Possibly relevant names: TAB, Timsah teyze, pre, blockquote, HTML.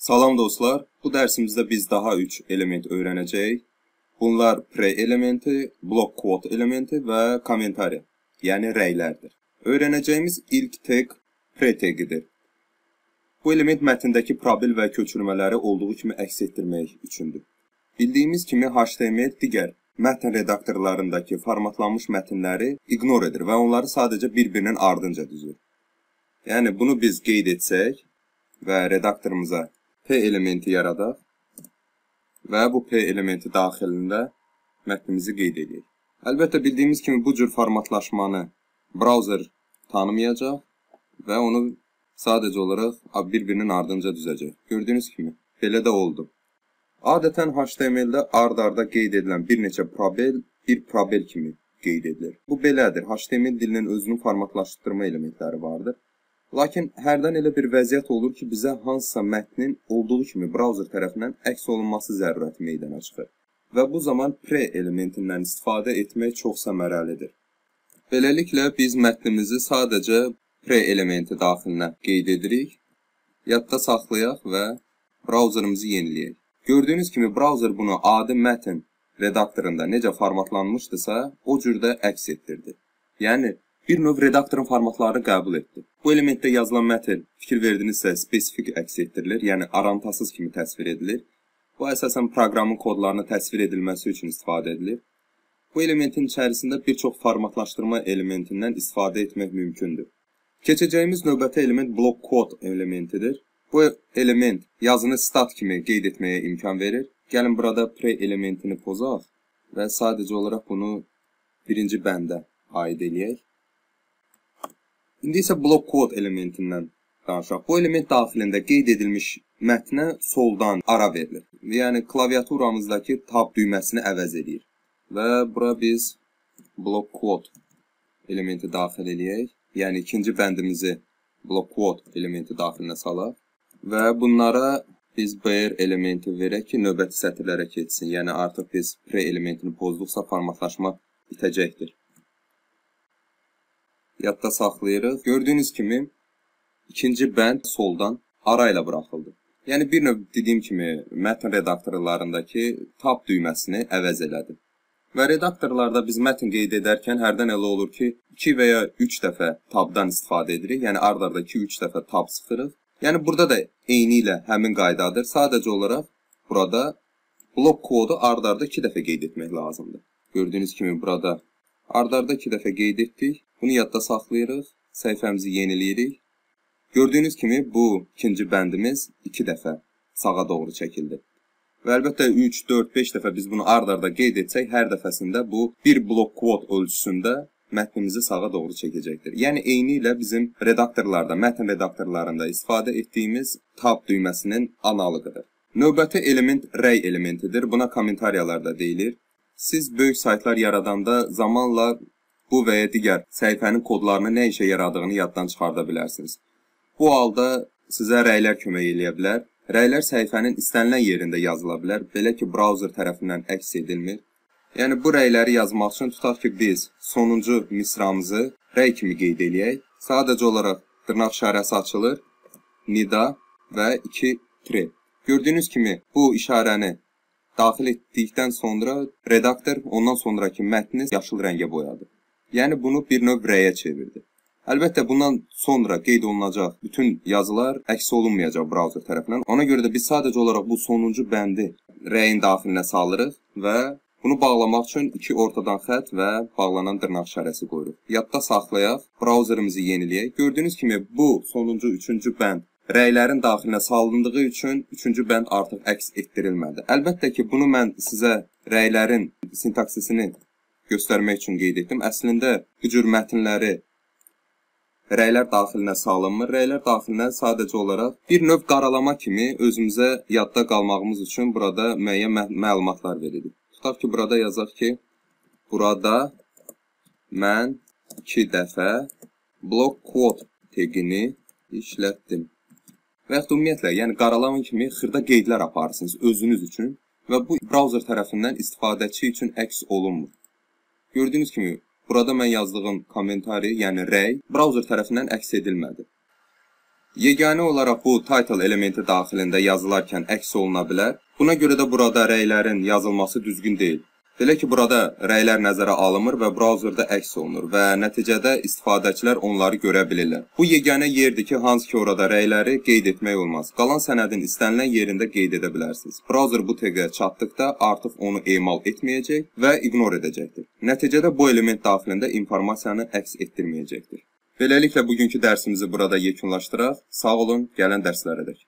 Salam dostlar, bu dersimizde biz daha 3 element öyrənəcəyik. Bunlar pre-elementi, block quote elementi və kommentari, yəni rəylərdir. Öyrənəcəyimiz ilk tag pre-tagidir. Bu element mətndəki probel və köçürmələri olduğu kimi əks etdirmək üçündür. Bildiyimiz kimi HTML digər mətn redaktorlarındakı formatlanmış mətnləri ignore edir və onları sadəcə bir-birinin ardınca düzür. Yəni bunu biz qeyd etsək və redaktorumuza P elementi yaradaq və bu P elementi daxilində mətnimizi qeyd edək. Əlbəttə bildiyimiz kimi bu cür formatlaşmanı browser tanımayacaq və onu sadəcə olaraq bir-birinin ardınca düzəcək. Gördüyünüz kimi belə də oldu. Adətən HTML-də ard-arda qeyd edilən bir neçə probel, bir probel kimi qeyd edilir. Bu belədir, HTML dilinin özünün formatlaşdırma elementləri vardır. Lakin hərdən elə bir vəziyyət olur ki, bizə hansısa mətnin olduğu kimi browser tərəfindən əks olunması zərurəti meydana çıxır. Və bu zaman pre-elementindən istifadə etmək çox səmərəlidir. Beləliklə, biz mətnimizi sadəcə pre-elementi daxilinə qeyd edirik, yadda saxlayaq və browserımızı yeniləyək. Gördüyünüz kimi browser bunu adi mətn redaktorunda necə formatlanmışdısa, o cürdə əks etdirdi. Yəni, bir növ redaktorun formatlarını qəbul etdi. Bu elementdə yazılan mətn, fikir verdinizsə, spesifik əks etdirilir, yəni arantasız kimi təsvir edilir. Bu əsasən proqramın kodlarını təsvir edilməsi üçün istifadə edilir. Bu elementin içərisində bir çox formatlaşdırma elementindən istifadə etmək mümkündür. Keçəcəyimiz növbəti element block quote elementidir. Bu element yazını stat kimi qeyd etməyə imkan verir. Gəlin burada pre-elementini pozaq və sadəcə olaraq bunu birinci bəndə aid eləyək. İndi isə block quote elementindən danışaq. Bu element daxilində qeyd edilmiş mətnə soldan ara verilir. Yəni klaviaturamızdakı tab düyməsini əvəz edir. Və bura biz block quote elementi daxil eləyək. Yəni ikinci bəndimizi block quote elementi daxilinə salaq. Və bunlara biz bear elementi verək ki, növbəti sətirlərə keçsin. Yəni, artıq biz pre elementini pozduqsa formatlaşma bitəcəkdir. Yadda saxlayırıq. Gördüyünüz kimi, ikinci bənd soldan ara ilə bıraxıldı. Yəni, bir növ dediyim kimi, mətn redaktorlarındakı tab düyməsini əvəz elədi. Və redaktorlarda biz mətn qeyd edərkən hərdən elə olur ki, 2 və ya 3 dəfə tabdan istifadə edirik. Yəni, ard-arda 2-3 dəfə tab sıxırıq. Yəni, burada da eyni ilə həmin qaydadır. Sadəcə olaraq, burada block kodu ard-arda 2 dəfə qeyd etmək lazımdır. Gördüyünüz kimi, burada ard-arda 2 dəfə qeyd etdik. Bunu yadda saxlayırıq, səhifəmizi yeniləyirik. Gördüyünüz kimi, bu ikinci bəndimiz 2 dəfə sağa doğru çəkildi. Və əlbəttə, 3, 4, 5 dəfə biz bunu ard-arda qeyd etsək, hər dəfəsində bu bir block kod ölçüsündə mətnimizi sağa doğru çəkəcəkdir. Yəni, eyni ilə bizim redaktorlarda, mətn redaktorlarında istifadə etdiyimiz tab düyməsinin analıqıdır. Növbəti element rəy elementidir. Buna kommentariyalarda deyilir. Siz böyük saytlar yaradanda zamanla bu və ya digər səhifənin kodlarını nə işə yaradığını yaddan çıxarda bilərsiniz. Bu halda sizə rəylər kömək eləyə bilər. Rəylər səhifənin istənilən yerində yazıla bilər, belə ki, browser tərəfindən əks edilmir. Yəni, bu rəyləri yazmaq üçün tutaq ki, biz sonuncu misramızı rəy kimi qeyd eləyək. Sadəcə olaraq dırnaq işarəsi açılır, nida və 2-3. Gördüyünüz kimi, bu işarəni daxil etdikdən sonra redaktor ondan sonraki mətni yaşıl rəngə boyadı. Yəni, bunu bir növ rəyə çevirdi. Əlbəttə, bundan sonra qeyd olunacaq bütün yazılar əks olunmayacaq browser tərəfindən. Ona görə də biz sadəcə olaraq bu sonuncu bəndi rəyin daxilinə salırıq və bunu bağlamaq üçün 2 ortadan xət və bağlanan dırnaq işarəsi qoyuruq. Yadda saxlayaq, browserimizi yeniləyək. Gördüyünüz kimi, bu sonuncu 3-cü bənd rəylərin daxilinə salındığı üçün 3-cü bənd artıq əks etdirilmədi. Əlbəttə ki, bunu mən sizə rəylərin sintaksisini göstərmək üçün qeyd etdim. Əslində, bu cür mətnləri rəylər daxilinə salınmır. Rəylər daxilinə sadəcə olaraq bir növ qaralama kimi özümüzə yadda qalmağımız üçün burada müəyyən məlumatlar veririk. Tutaq ki, burada yazaq ki, burada mən 2 dəfə block quote tagini işlətdim. Və yaxud ümumiyyətlə, yəni qaralaman kimi xırda qeydlər aparırsınız özünüz üçün və bu browser tərəfindən istifadəçi üçün əks olunmur. Gördüyünüz kimi, burada mən yazdığım kommentari, yəni rəy, browser tərəfindən əks edilmədi. Yegane olarak bu title elementi daxilində yazılarkən əks oluna bilər. Buna görə də burada rəylərin yazılması düzgün deyil. Belə ki, burada rəylər nəzərə alınmır və browserda əks olunur və nəticədə istifadəçilər onları görə bilirlər. Bu yeganə yerdir ki, hansı ki orada rəyləri qeyd etmək olmaz. Qalan sənədin istənilən yerində qeyd edə bilərsiniz. Browser bu təqə çatdıqda artıq onu emal etməyəcək və ignore edəcəkdir. Nəticədə bu element daxilində informasiyanı əks etdirməyəcəkdir. Beləliklə, bugünkü dərsimizi burada yekunlaşdıraq. Sağ olun, gələn dərslərə dək.